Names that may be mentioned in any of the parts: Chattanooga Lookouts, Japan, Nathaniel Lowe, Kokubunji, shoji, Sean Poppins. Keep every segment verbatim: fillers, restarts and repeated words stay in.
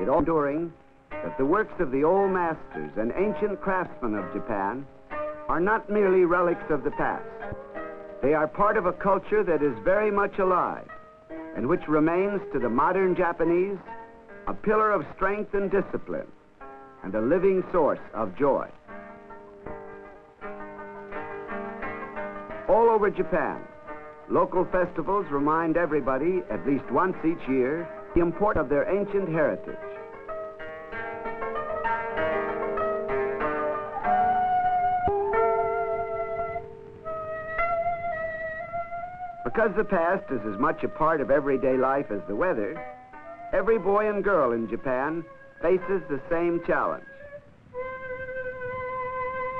it all enduring that the works of the old masters and ancient craftsmen of Japan are not merely relics of the past. They are part of a culture that is very much alive and which remains to the modern Japanese a pillar of strength and discipline and a living source of joy. All over Japan, local festivals remind everybody, at least once each year, the importance of their ancient heritage. Because the past is as much a part of everyday life as the weather, every boy and girl in Japan faces the same challenge.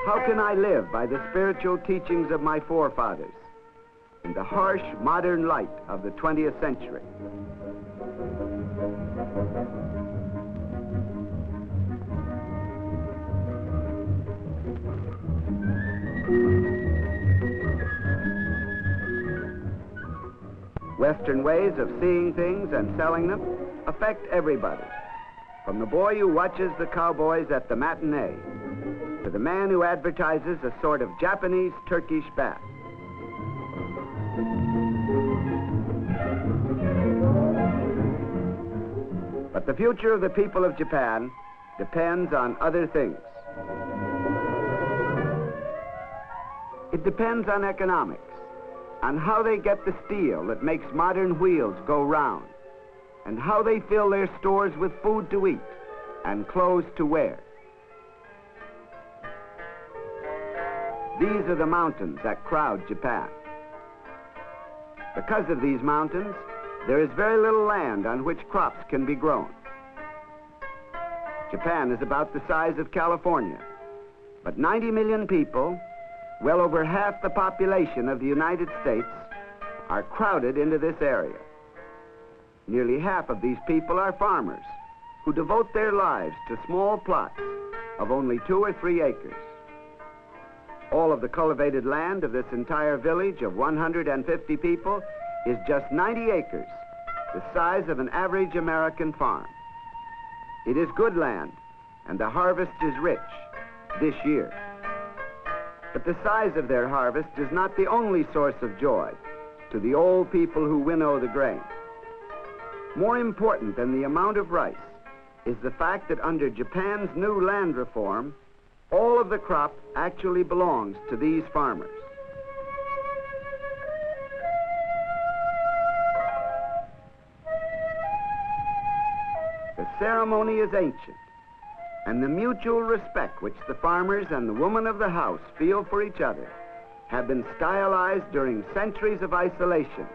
How can I live by the spiritual teachings of my forefathers in the harsh modern light of the twentieth century? Western ways of seeing things and selling them affect everybody, from the boy who watches the cowboys at the matinee to the man who advertises a sort of Japanese Turkish bath. But the future of the people of Japan depends on other things. It depends on economics, on how they get the steel that makes modern wheels go round, and how they fill their stores with food to eat and clothes to wear. These are the mountains that crowd Japan. Because of these mountains, there is very little land on which crops can be grown. Japan is about the size of California, but ninety million people, well over half the population of the United States, are crowded into this area. Nearly half of these people are farmers who devote their lives to small plots of only two or three acres. All of the cultivated land of this entire village of one hundred fifty people is just ninety acres, the size of an average American farm. It is good land, and the harvest is rich this year. But the size of their harvest is not the only source of joy to the old people who winnow the grain. More important than the amount of rice is the fact that under Japan's new land reform, all of the crop actually belongs to these farmers. The ceremony is ancient, and the mutual respect which the farmers and the woman of the house feel for each other have been stylized during centuries of isolation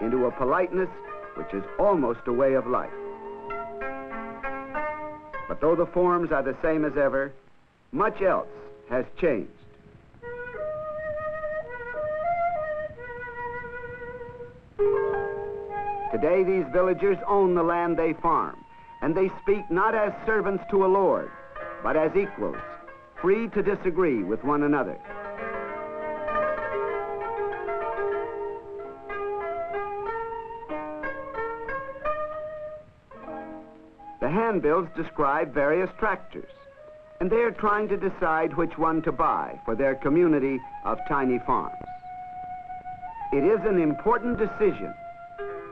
into a politeness which is almost a way of life. But though the forms are the same as ever, much else has changed. Today, these villagers own the land they farm, and they speak not as servants to a lord, but as equals, free to disagree with one another. The handbills describe various tractors, and they are trying to decide which one to buy for their community of tiny farms. It is an important decision.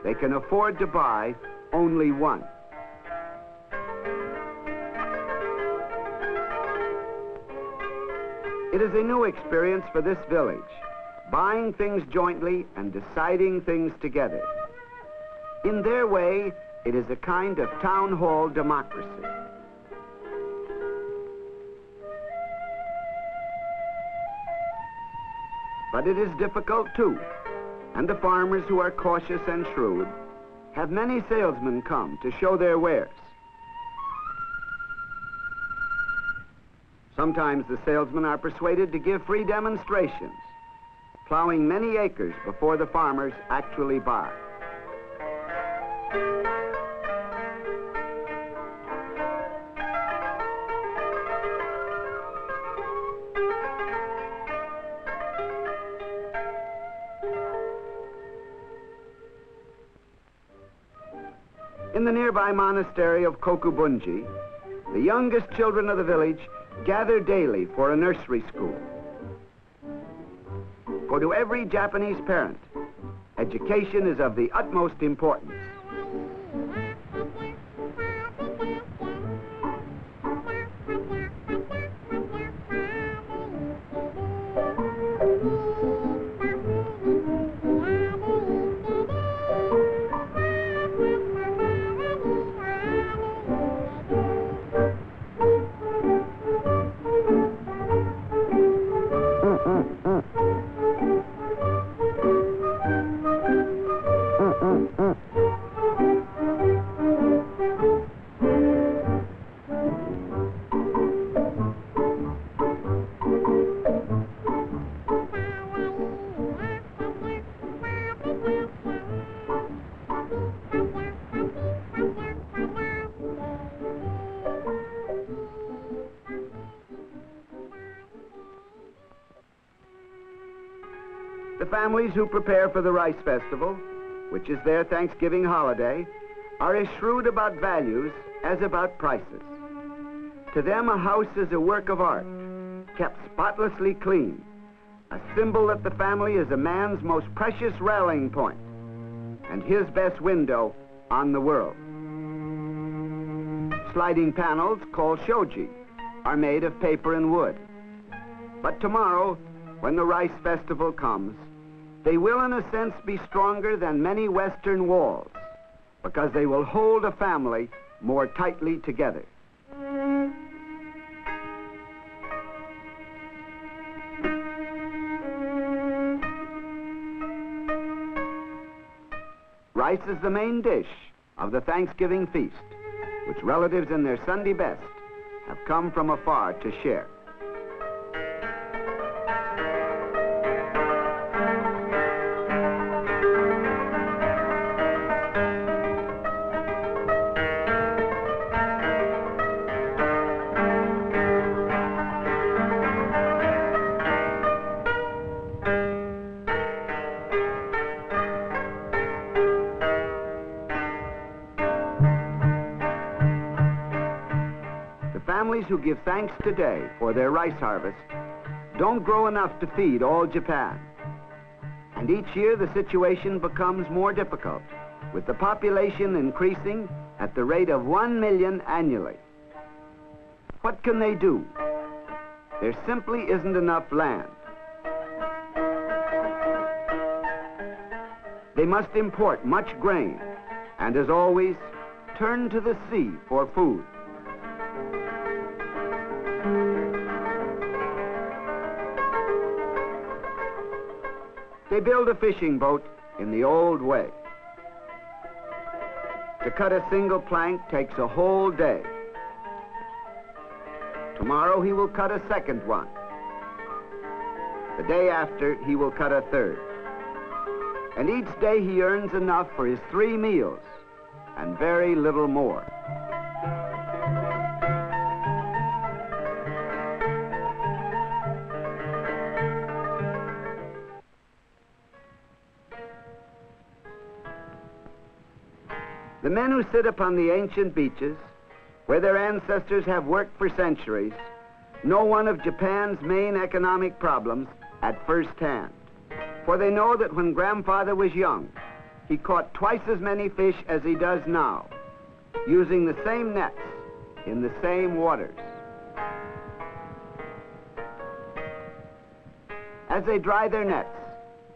They can afford to buy only one. It is a new experience for this village, buying things jointly and deciding things together. In their way, it is a kind of town hall democracy. But it is difficult too, and the farmers who are cautious and shrewd have many salesmen come to show their wares. Sometimes the salesmen are persuaded to give free demonstrations, plowing many acres before the farmers actually buy. In the nearby monastery of Kokubunji, the youngest children of the village gather daily for a nursery school. For to every Japanese parent, education is of the utmost importance. The families who prepare for the Rice Festival, which is their Thanksgiving holiday, are as shrewd about values as about prices. To them, a house is a work of art, kept spotlessly clean, a symbol that the family is a man's most precious rallying point and his best window on the world. Sliding panels, called shoji, are made of paper and wood. But tomorrow, when the Rice Festival comes, they will, in a sense, be stronger than many Western walls because they will hold a family more tightly together. Rice is the main dish of the Thanksgiving feast, which relatives in their Sunday best have come from afar to share. Families who give thanks today for their rice harvest don't grow enough to feed all Japan. And each year the situation becomes more difficult, with the population increasing at the rate of one million annually. What can they do? There simply isn't enough land. They must import much grain and, as always, turn to the sea for food. They build a fishing boat in the old way. To cut a single plank takes a whole day. Tomorrow he will cut a second one. The day after, he will cut a third. And each day he earns enough for his three meals and very little more. The men who sit upon the ancient beaches, where their ancestors have worked for centuries, know one of Japan's main economic problems at first hand. For they know that when grandfather was young, he caught twice as many fish as he does now, using the same nets in the same waters. As they dry their nets,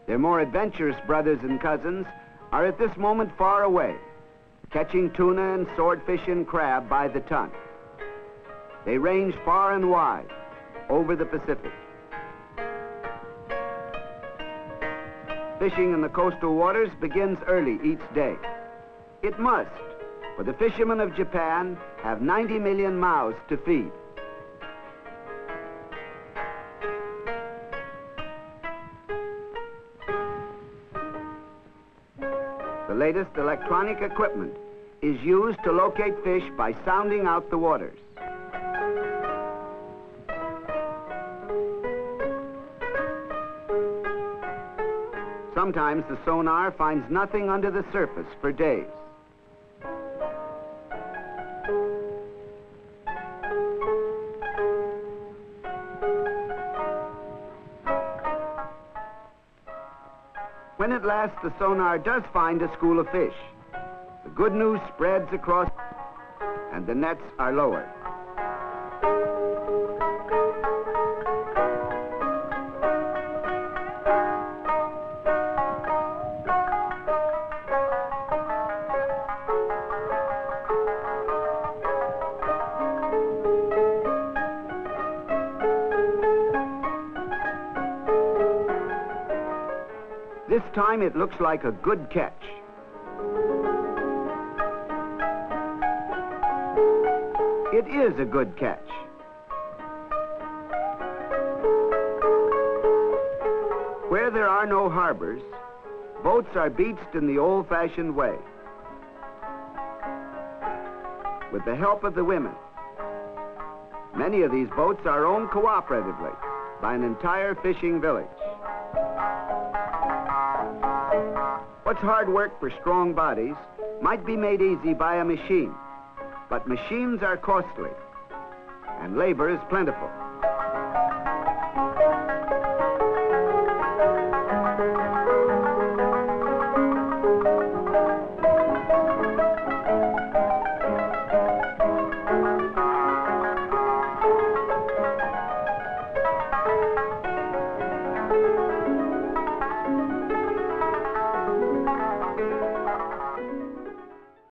their more adventurous brothers and cousins are at this moment far away, catching tuna and swordfish and crab by the ton. They range far and wide over the Pacific. Fishing in the coastal waters begins early each day. It must, for the fishermen of Japan have ninety million mouths to feed. The latest electronic equipment is used to locate fish by sounding out the waters. Sometimes the sonar finds nothing under the surface for days. when at last the sonar does find a school of fish, the good news spreads across and the nets are lowered. This time it looks like a good catch. It is a good catch. Where there are no harbors, boats are beached in the old-fashioned way, with the help of the women. Many of these boats are owned cooperatively by an entire fishing village. What's hard work for strong bodies might be made easy by a machine, but machines are costly and labor is plentiful.